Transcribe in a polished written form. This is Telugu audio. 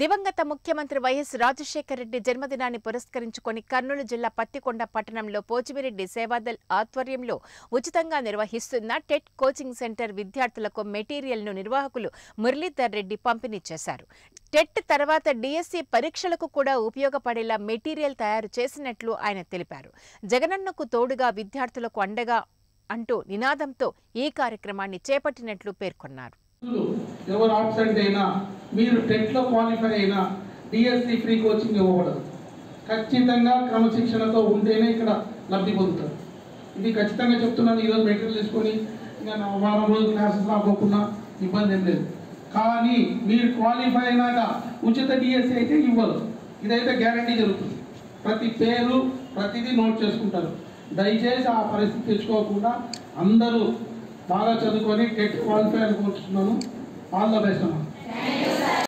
దివంగత ముఖ్యమంత్రి వైఎస్ రాజశేఖర్ రెడ్డి జన్మదినాన్ని పురస్కరించుకొని కర్నూలు జిల్లా పత్తికొండ పట్టణంలో పోచిమిరెడ్డి సేవాదల్ ఆధ్వర్యంలో ఉచితంగా నిర్వహిస్తున్న టెట్ కోచింగ్ సెంటర్ విద్యార్థులకు మెటీరియల్ ను నిర్వాహకులు మురళీధర్ రెడ్డి పంపిణీ చేశారు। టెట్ తర్వాత డిఎస్సి పరీక్షలకు కూడా ఉపయోగపడేలా మెటీరియల్ తయారు చేసినట్లు ఆయన తెలిపారు। జగనన్నకు తోడుగా విద్యార్థులకు అండగా అంటూ నినాదంతో ఈ కార్యక్రమాన్ని చేపట్టినట్లు పేర్కొన్నారు। ఎవరు ఆబ్సెంట్ అయినా మీరు టెట్లో క్వాలిఫై అయినా డిఎస్సి ఫ్రీ కోచింగ్ ఇవ్వబడదు। ఖచ్చితంగా క్రమశిక్షణతో ఉంటేనే ఇక్కడ లబ్ధి పొందుతారు। ఇది ఖచ్చితంగా చెప్తున్నాను। ఈరోజు మెటీరియల్ తీసుకొని ఇంకా వారం రోజులు క్లాసెస్ రాకోకుండా ఇబ్బంది ఏం లేదు, కానీ మీరు క్వాలిఫై అయినాక ఉచిత డిఎస్సి అయితే ఇవ్వరు, ఇదైతే గ్యారంటీ జరుగుతుంది। ప్రతి పేరు ప్రతిదీ నోట్ చేసుకుంటారు। దయచేసి ఆ పరిస్థితి తెచ్చుకోకుండా అందరూ బాగా చదువుకొని టెట్ క్వాలిఫై అని కోరుతున్నాను। ఆల్ ద బెస్ట్ అమ్మా।